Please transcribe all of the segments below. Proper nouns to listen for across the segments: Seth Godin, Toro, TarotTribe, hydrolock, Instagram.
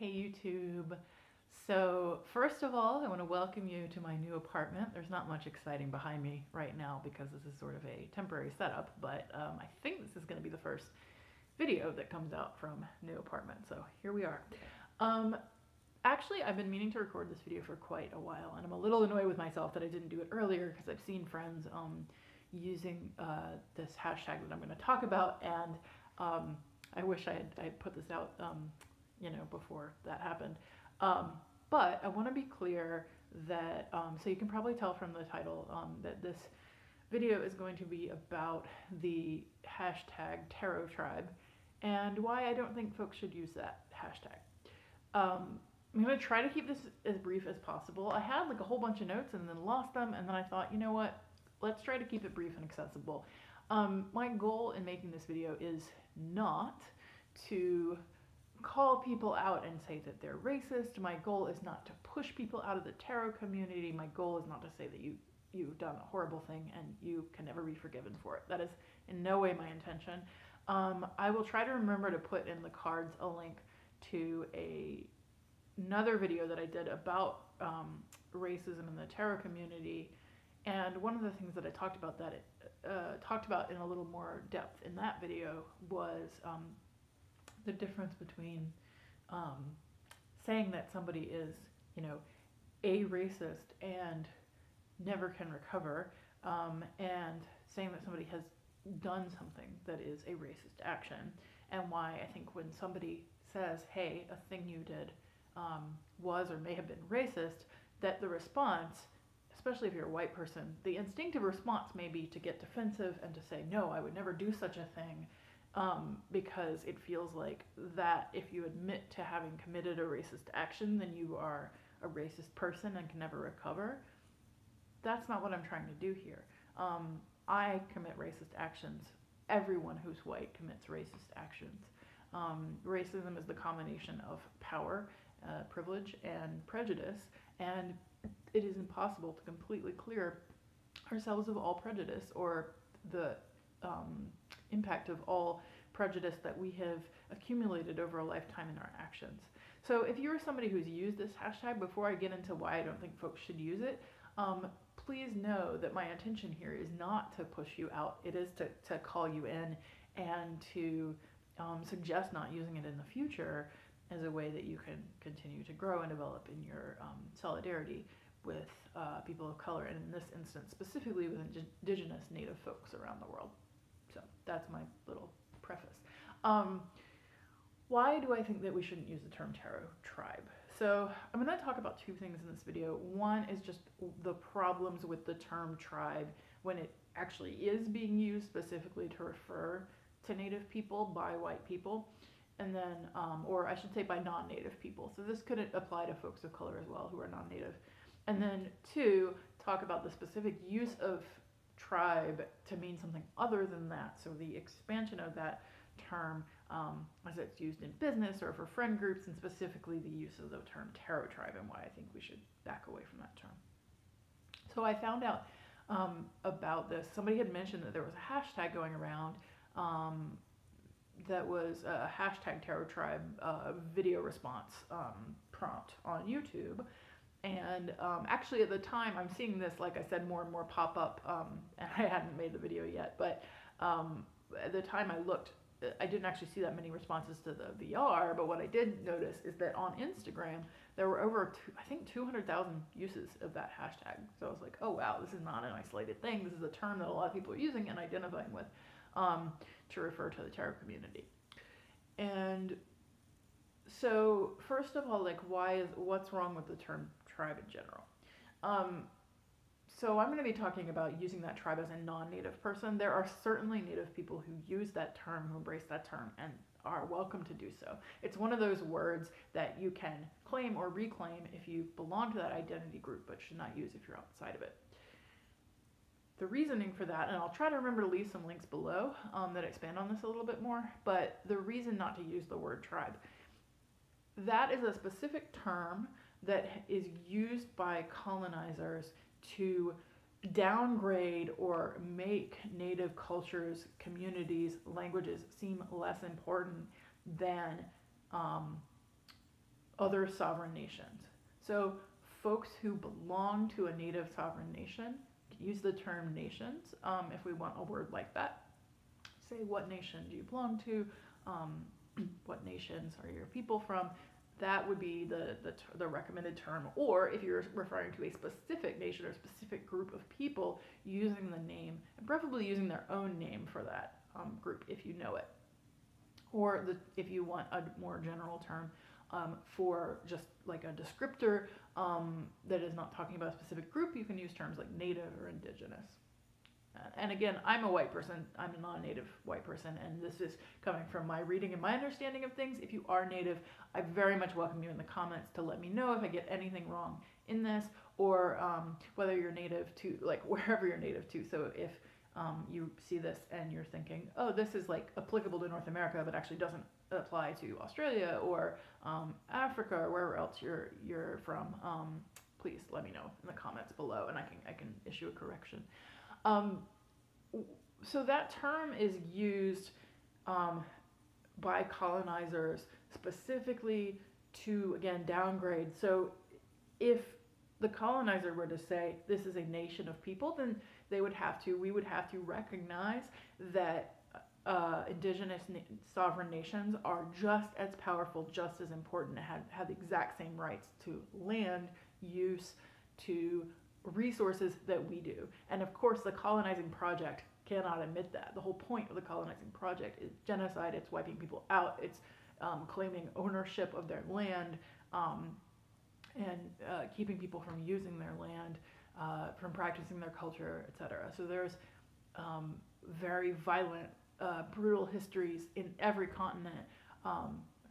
Hey YouTube. So first of all, I want to welcome you to my new apartment. There's not much exciting behind me right now because this is sort of a temporary setup, but I think this is going to be the first video that comes out from new apartment. So here we are. Actually, I've been meaning to record this video for quite a while, and I'm a little annoyed with myself that I didn't do it earlier because I've seen friends using this hashtag that I'm going to talk about, and I wish I had put this out you know, before that happened. But I want to be clear that, so you can probably tell from the title that this video is going to be about the hashtag TarotTribe and why I don't think folks should use that hashtag. I'm going to try to keep this as brief as possible. I had like a whole bunch of notes and then lost them, and then I thought, you know what, let's try to keep it brief and accessible. My goal in making this video is not to call people out and say that they're racist. My goal is not to push people out of the tarot community. My goal is not to say that you've done a horrible thing and you can never be forgiven for it. That is in no way my intention. I will try to remember to put in the cards a link to another video that I did about racism in the tarot community, and one of the things that I talked about in a little more depth in that video was the difference between saying that somebody is, you know, a racist and never can recover, and saying that somebody has done something that is a racist action, and why I think when somebody says, hey, a thing you did was or may have been racist, that the response, especially if you're a white person, the instinctive response may be to get defensive and to say, no, I would never do such a thing. Because it feels like that if you admit to having committed a racist action, then you are a racist person and can never recover. That's not what I'm trying to do here. I commit racist actions. Everyone who's white commits racist actions. Racism is the combination of power, privilege, and prejudice, and it is impossible to completely clear ourselves of all prejudice or the impact of all prejudice that we have accumulated over a lifetime in our actions. So if you're somebody who's used this hashtag, before I get into why I don't think folks should use it, please know that my intention here is not to push you out. It is to call you in and to suggest not using it in the future as a way that you can continue to grow and develop in your solidarity with people of color, and in this instance specifically with indigenous Native folks around the world. So that's my little preface. Why do I think that we shouldn't use the term tarot tribe? So I'm going to talk about two things in this video. One is just the problems with the term tribe when it actually is being used specifically to refer to Native people by white people, and then, or I should say by non-Native people. So this could apply to folks of color as well who are non-Native. And then two, talk about the specific use of tribe to mean something other than that. So the expansion of that term as it's used in business or for friend groups, and specifically the use of the term tarot tribe and why I think we should back away from that term. So I found out about this. Somebody had mentioned that there was a hashtag going around that was a hashtag tarot tribe video response prompt on YouTube. And actually at the time, I'm seeing this, like I said, more and more pop up, and I hadn't made the video yet, but at the time I looked, I didn't actually see that many responses to the VR, but what I did notice is that on Instagram, there were over, I think, 200,000 uses of that hashtag. So I was like, oh wow, this is not an isolated thing. This is a term that a lot of people are using and identifying with to refer to the tarot community. And so first of all, like, what's wrong with the term tribe in general? So I'm going to be talking about using that tribe as a non-Native person. There are certainly Native people who use that term, who embrace that term, and are welcome to do so. It's one of those words that you can claim or reclaim if you belong to that identity group, but should not use if you're outside of it. The reasoning for that, and I'll try to remember to leave some links below that expand on this a little bit more, but the reason not to use the word tribe. That is a specific term that is used by colonizers to downgrade or make Native cultures, communities, languages seem less important than other sovereign nations. So folks who belong to a native sovereign nation, use the term nations if we want a word like that. Say, what nation do you belong to? What nations are your people from? That would be the recommended term. Or if you're referring to a specific nation or specific group of people, using the name, and preferably using their own name for that group if you know it. Or if you want a more general term for just like a descriptor that is not talking about a specific group, you can use terms like native or indigenous. And again, I'm a white person, I'm a non-native white person, and this is coming from my reading and my understanding of things. If you are native, I very much welcome you in the comments to let me know if I get anything wrong in this, or whether you're native to, like, wherever you're native to. So if you see this and you're thinking, oh, this is like applicable to North America, but actually doesn't apply to Australia or Africa or wherever else you're from, please let me know in the comments below, and I can issue a correction. So that term is used by colonizers specifically to, again, downgrade. So if the colonizer were to say this is a nation of people, then they would have to, we would have to recognize that indigenous sovereign nations are just as powerful, just as important, and have the exact same rights to land use, to resources that we do. And of course the colonizing project cannot admit that. The whole point of the colonizing project is genocide. It's wiping people out. It's claiming ownership of their land and keeping people from using their land, from practicing their culture, etc. So there's very violent, brutal histories in every continent,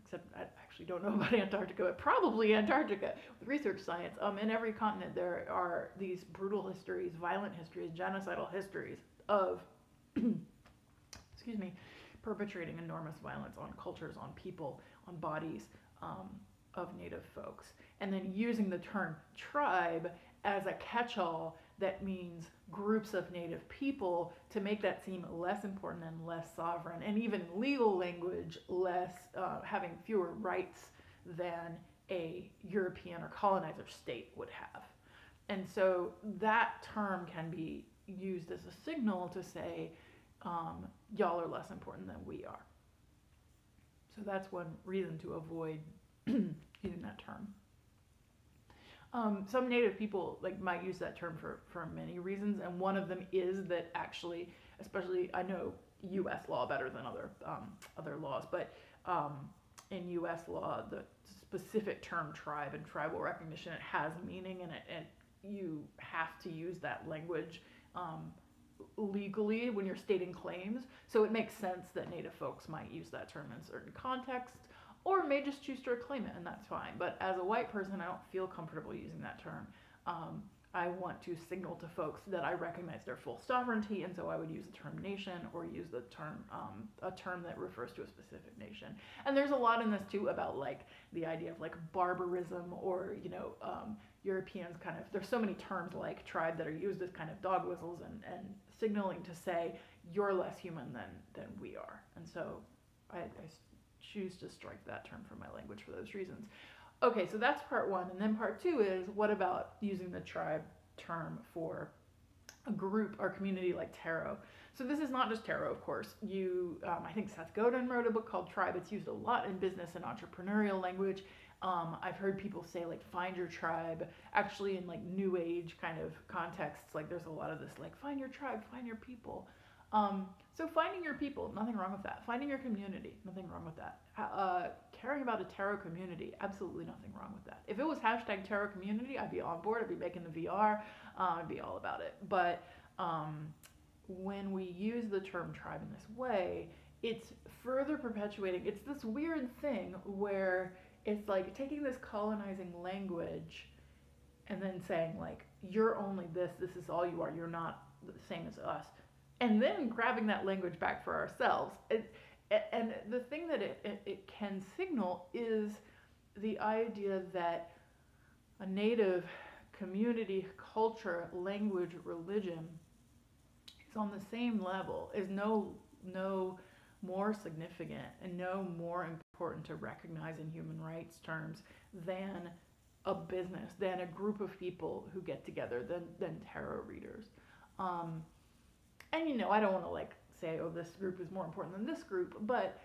except I actually don't know about Antarctica, but probably Antarctica with research science. In every continent there are these brutal histories, violent histories, genocidal histories of, excuse me, perpetrating enormous violence on cultures, on people, on bodies of native folks. And then using the term tribe as a catch-all that means groups of native people to make that seem less important and less sovereign, and even legal language less, having fewer rights than a European or colonizer state would have. And so that term can be used as a signal to say, y'all are less important than we are. So that's one reason to avoid using that term. Some native people might use that term for many reasons, and one of them is that actually, especially, I know U.S. law better than other other laws, but in U.S. law, the specific term tribe and tribal recognition, it has meaning, and you have to use that language legally when you're stating claims. So it makes sense that native folks might use that term in certain contexts, or may just choose to reclaim it, and that's fine. But as a white person, I don't feel comfortable using that term. I want to signal to folks that I recognize their full sovereignty, and so I would use the term nation, or use the term, a term that refers to a specific nation. And there's a lot in this too about the idea of barbarism, or, you know, Europeans there's so many terms like tribe that are used as dog whistles and signaling to say you're less human than we are. And so I choose to strike that term from my language for those reasons. Okay, so that's part one. And then part two is, what about using the tribe term for a group or community like tarot? So this is not just tarot, of course. I think Seth Godin wrote a book called Tribe. It's used a lot in business and entrepreneurial language. I've heard people say find your tribe, actually in new age contexts. There's a lot of this find your tribe, find your people. So finding your people, nothing wrong with that. Finding your community, nothing wrong with that. Caring about a tarot community, absolutely nothing wrong with that. If it was hashtag tarot community, I'd be on board. I'd be making the VR. I'd be all about it. But when we use the term tribe in this way, it's further perpetuating. It's this weird thing where it's taking this colonizing language and then saying you're only this. This is all you are. You're not the same as us. And then grabbing that language back for ourselves. And the thing that it can signal is the idea that a native community, culture, language, religion is on the same level, is no more significant and no more important important to recognize in human rights terms than a business, than a group of people who get together, than tarot readers. And, you know, I don't want to like say, oh, this group is more important than this group, but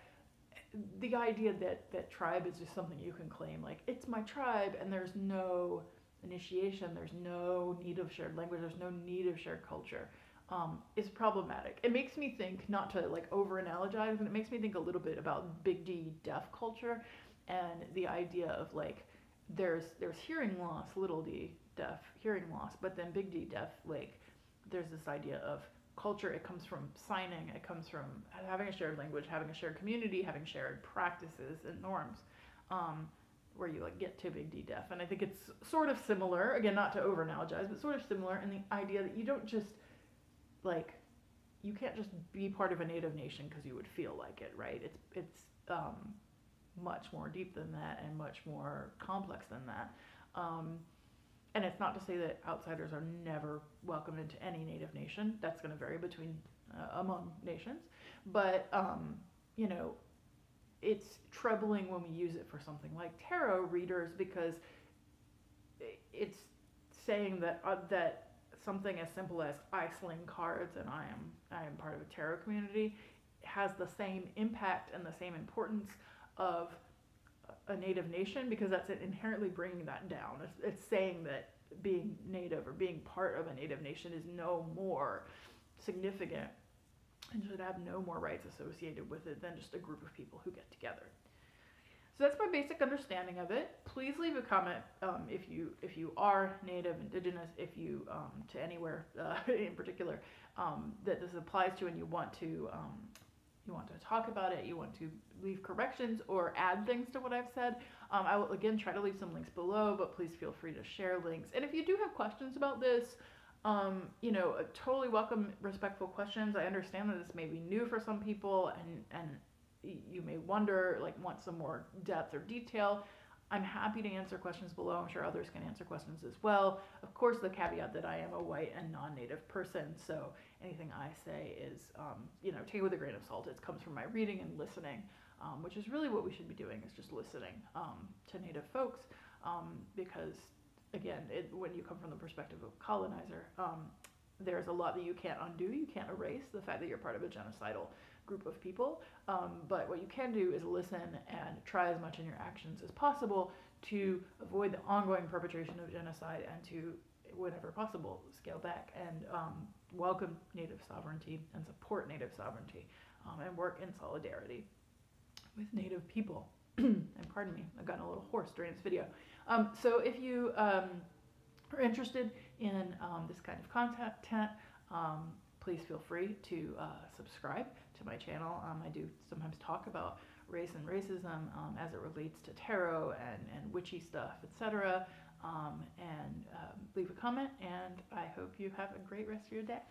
the idea that tribe is just something you can claim, like it's my tribe, and there's no initiation, there's no need of shared language, there's no need of shared culture, is problematic. It makes me think, not to like over analogize, but it makes me think a little bit about Big D deaf culture and the idea of like there's hearing loss, little d deaf hearing loss, but then Big D deaf, like there's this idea of culture. It comes from signing, it comes from having a shared language, having a shared community, having shared practices and norms, where you like get to Big D deaf. And I think it's sort of similar, again, not to over analogize, but sort of similar in the idea that you don't just like, you can't just be part of a Native nation because you would feel like it, right? It's much more deep than that and much more complex than that. And it's not to say that outsiders are never welcomed into any Native nation. That's going to vary between among nations. But, you know, it's troubling when we use it for something like tarot readers, because it's saying that that something as simple as I sling cards and I am part of a tarot community has the same impact and the same importance of a Native nation, because that's inherently bringing that down. It's saying that being Native or being part of a Native nation is no more significant and should have no more rights associated with it than just a group of people who get together. So that's my basic understanding of it. Please leave a comment if you are Native, Indigenous, if you to anywhere in particular that this applies to, and you want to talk about it, you want to leave corrections or add things to what I've said. I will again try to leave some links below, but please feel free to share links. And if you do have questions about this, you know, totally welcome respectful questions. I understand that this may be new for some people, and you may wonder, like, want some more depth or detail. I'm happy to answer questions below. I'm sure others can answer questions as well. Of course, the caveat that I am a white and non-Native person, so anything I say is, you know, take it with a grain of salt. It comes from my reading and listening, which is really what we should be doing, is just listening to Native folks, because, again, when you come from the perspective of a colonizer, there's a lot that you can't undo. You can't erase the fact that you're part of a genocidal group of people, but what you can do is listen and try as much in your actions as possible to avoid the ongoing perpetration of genocide, and to, whenever possible, scale back and welcome Native sovereignty and support Native sovereignty, and work in solidarity with Native people. And pardon me, I've gotten a little hoarse during this video. So if you are interested in this kind of content, please feel free to subscribe to my channel. I do sometimes talk about race and racism as it relates to tarot and witchy stuff, etc. And leave a comment, and I hope you have a great rest of your day.